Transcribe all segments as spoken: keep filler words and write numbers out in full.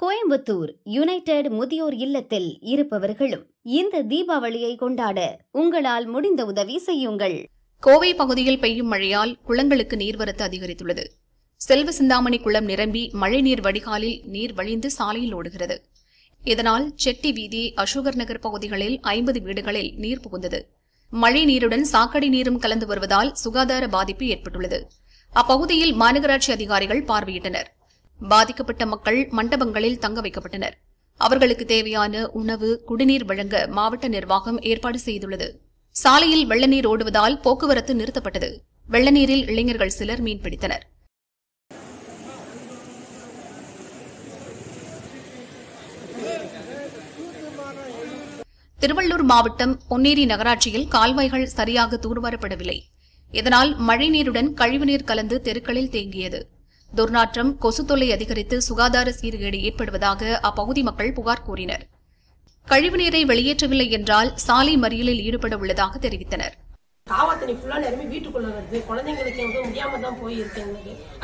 Coimbatore United முதியோர் இல்லத்தில் இருப்பவர்களும் இந்த தீபாவளியை கொண்டாட உங்களால் முடிந்த உதவி செய்யுங்கள். கோவை பகுதியில் பெய்யும் மழையால் குளங்களுக்கு நீர்வரத்து அதிகரித்துள்ளது. செல்வ சிந்தாமணி குளம் நிரம்பி மழைநீர் வடிகாலில் நீர் வழிந்து சாலையில் ஓடுகிறது. இதனால் செட்டி வீதி, அசோகர் நகர் பகுதிகளில் ஐம்பது வீடுகளில் நீர் புகுந்தது. மழை நீருடன் சாக்கடை நீரும் கலந்து வருவதால் சுகாதார பாதிப்பு ஏற்பட்டுள்ளது. அப்பகுதியில் மாநகராட்சி அதிகாரிகள் பார்வையிட்டனர். பாதிக்கப்பட்ட மக்கள் மண்டபங்களில் தங்க வைக்கப்பட்டனர். அவர்களுக்கு தேவையான உணவு, குடிநீர் வழங்க மாவட்ட நிர்வாகம் ஏற்பாடு செய்துள்ளது. சாலையில் வெள்ளநீர் ஓடுவதால் போக்குவரத்து நிறுத்தப்பட்டது. வெள்ளநீரில் இளைஞர்கள் சிலர் மீன்பிடித்தனர். திருவள்ளூர் மாவட்டம் பொன்னேரி நகராட்சியில் கால்வாய்கள் சரியாக தூர்வாரப்படவில்லை. இதனால் மழைநீருடன் கழிவுநீர் கலந்து தெருக்களில் தேங்கியது. துர்நாற்றம், கொசு தொல்லை அதிகரித்து சுகாதார சீர்கேடு ஏற்படுவதாக அப்பகுதி மக்கள் புகார் கூறினர். கழிவுநீரை வெளியேற்றவில்லை என்றால் சாலை மறியலில் ஈடுபட உள்ளதாக தெரிவித்தனர். காவத்தனி ஃபுல்லா நிரம்பி வீட்டுக்குள்ள வருது. குழந்தைங்களுக்கு எங்க முடியாம தான் போயிருக்கு.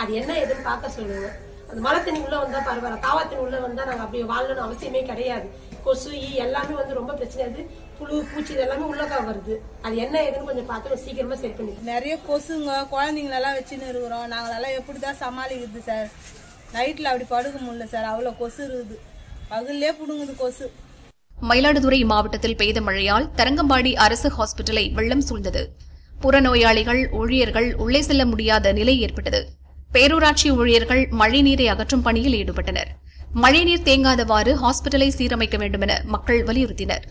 அது என்ன எதுன்னு பார்க்க சொல்லுங்க. அந்த மழை தண்ணி உள்ள வந்தா பரவாயில்ல, காவத்தின் உள்ள வந்தா நாங்க அப்படி வாழணும்னு அவசியமே கிடையாது. கொசு எல்லாமே வந்து ரொம்ப பிரச்சனையாது. புழு, பூச்சி எல்லாமே உள்ளக்கா வருது. அது என்ன எதுன்னு கொஞ்சம் பார்த்து சீக்கிரமா சரி பண்ணி. நிறைய கொசுங்க, குழந்தைங்களை எல்லாம் வச்சுன்னு இருக்கிறோம். நாங்களெல்லாம் எப்படிதான் சமாளிக்கிறது சார்? நைட்ல அப்படி படுக்க முடியல சார், அவ்வளவு கொசு இருக்குது. பகல்லே புடுங்குது கொசு. மயிலாடுதுறை மாவட்டத்தில் பெய்த மழையால் தரங்கம்பாடி அரசு ஹாஸ்பிட்டலை வெள்ளம் சூழ்ந்தது. புறநோயாளிகள், ஊழியர்கள் உள்ளே செல்ல முடியாத நிலை ஏற்பட்டது. பேரூராட்சி ஊழியர்கள் மழைநீரை அகற்றும் பணியில் ஈடுபட்டனர். மழைநீர் தேங்காதவாறு ஹாஸ்பிட்டலை சீரமைக்க வேண்டுமென மக்கள் வலியுறுத்தினர்.